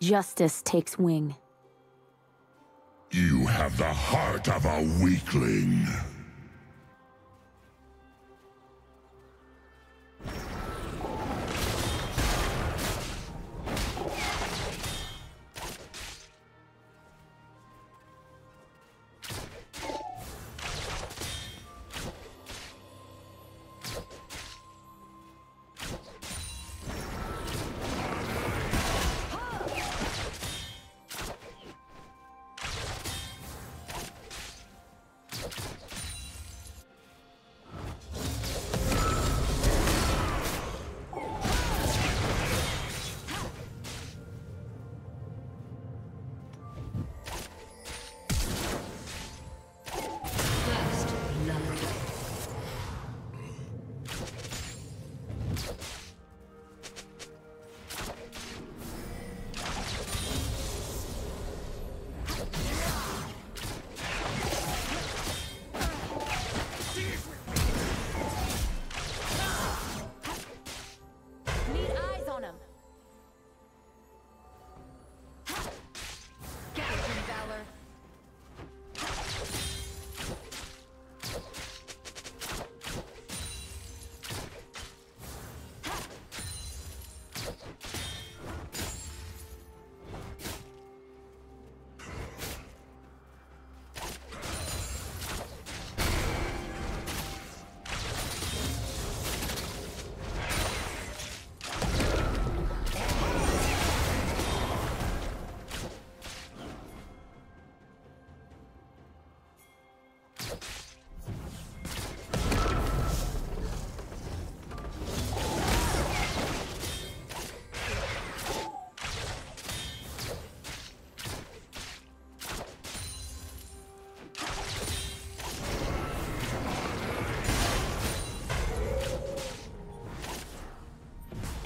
Justice takes wing. You have the heart of a weakling.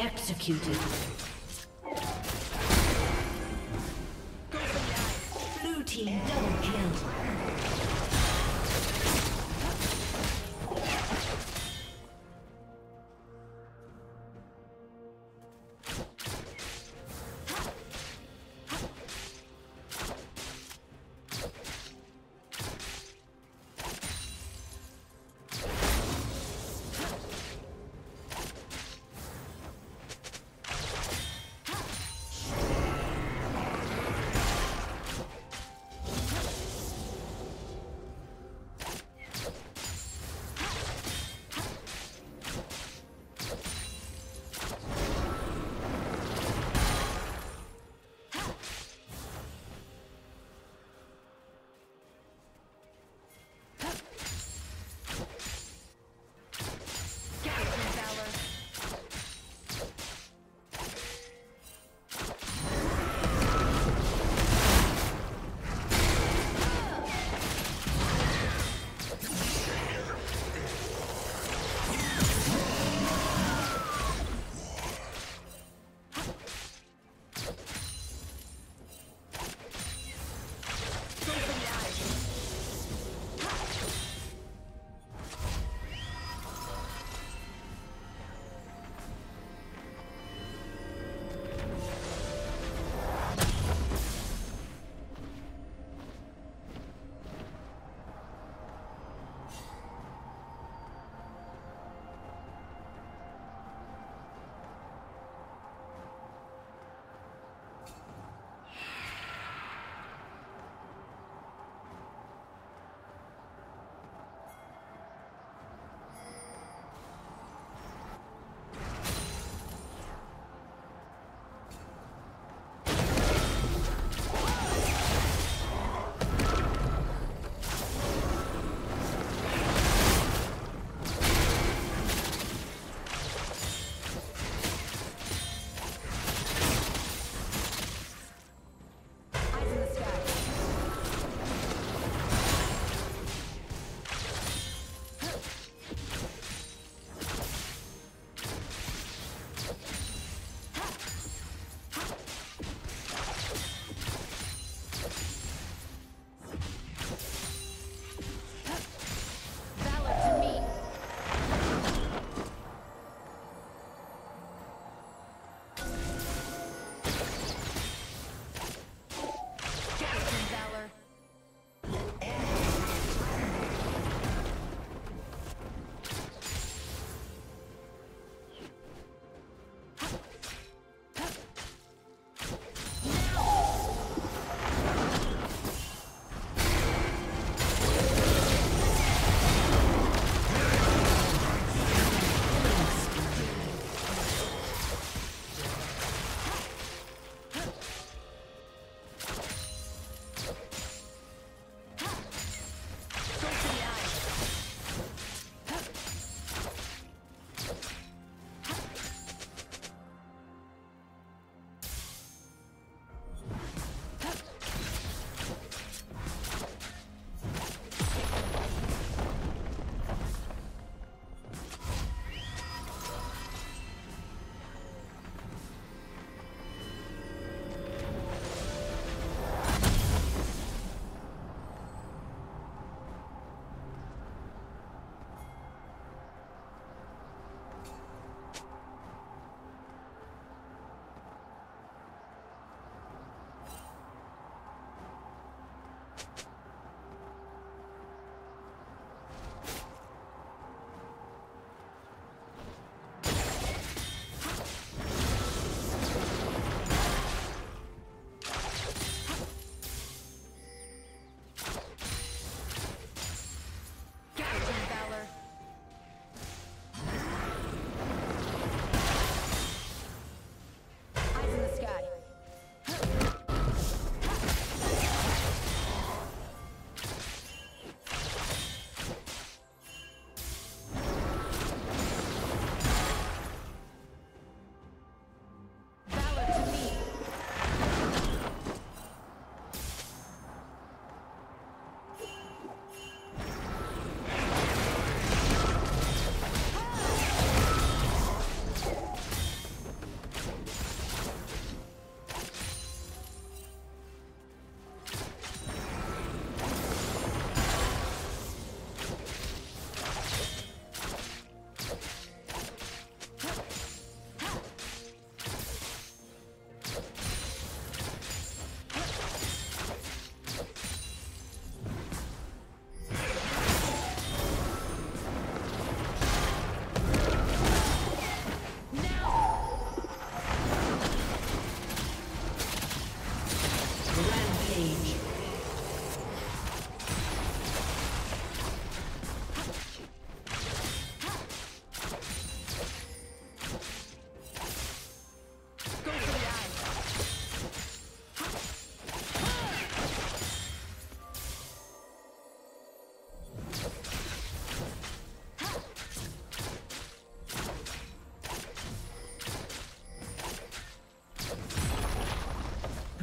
Executed. Blue team double kill.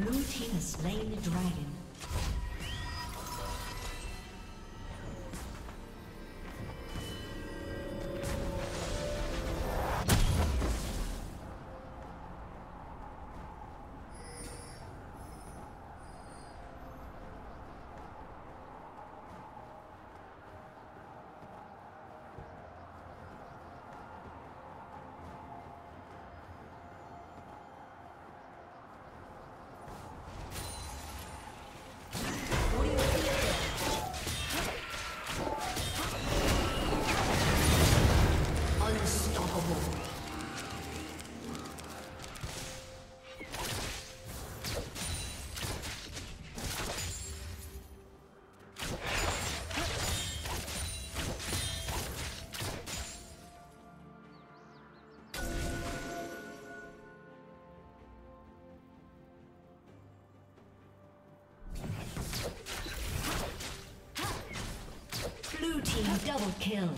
Blue team has slain the dragon. Double kill.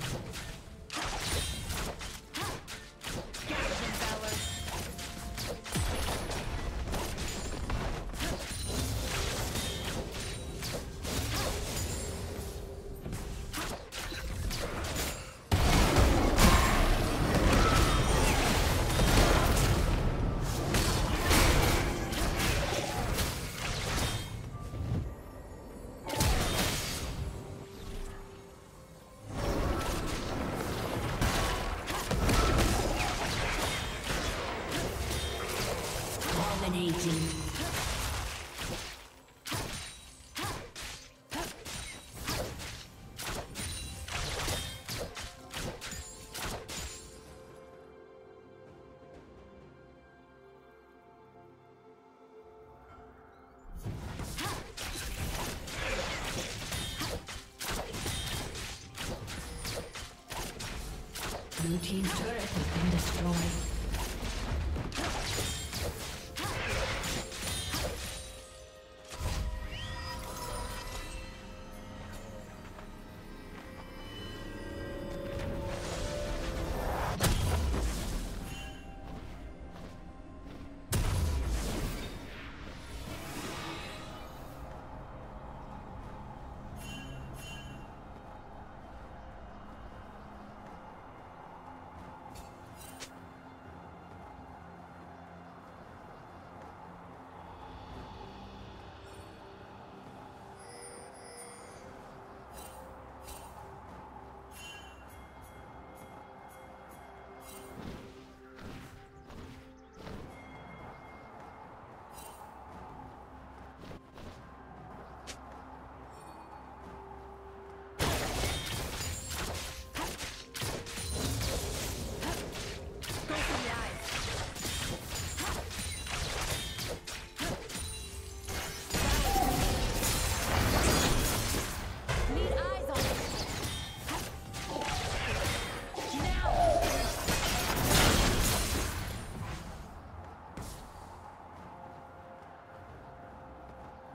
Dominating. Blue team's turret has been destroyed.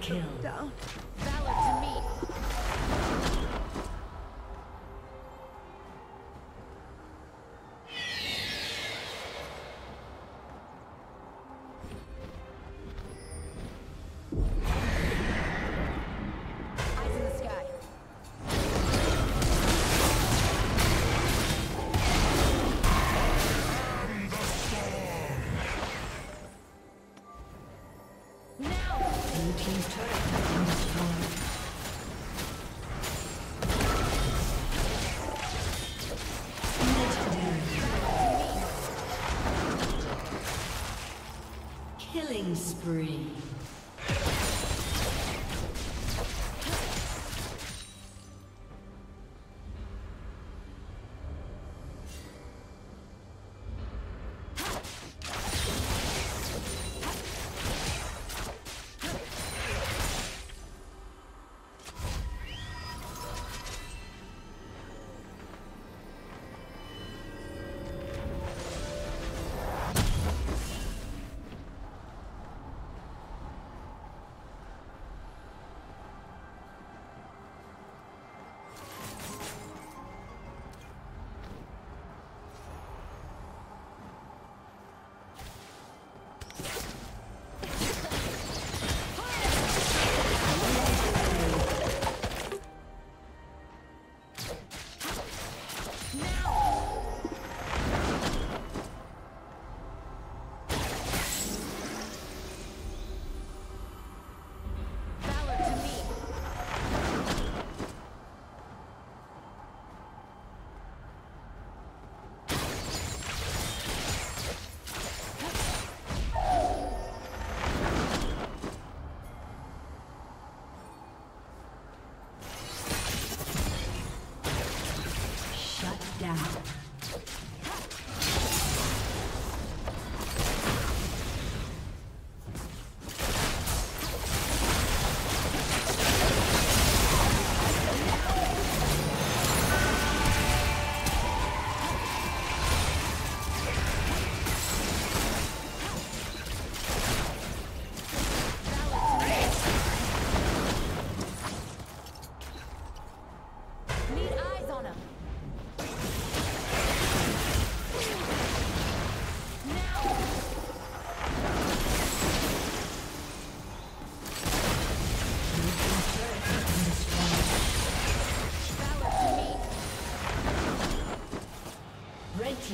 Kill. Down. Valor to me. Eyes in the sky. And the storm. Now. Blue team's turret has been destroyed. Killing spree.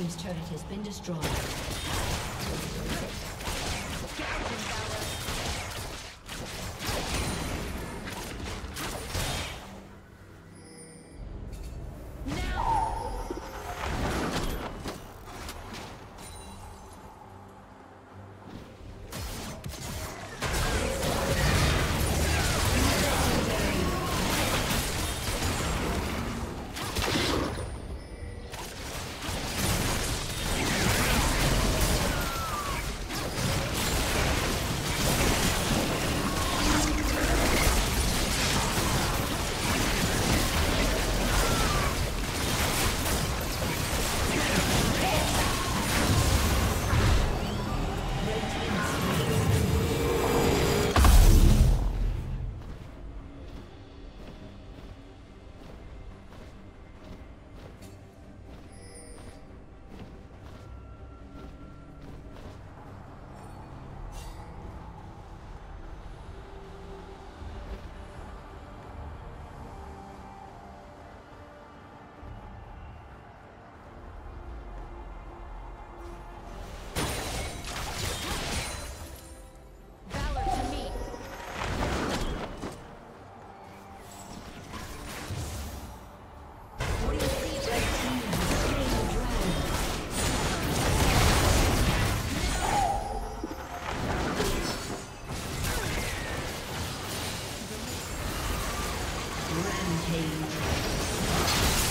team's turret has been destroyed. Rampage.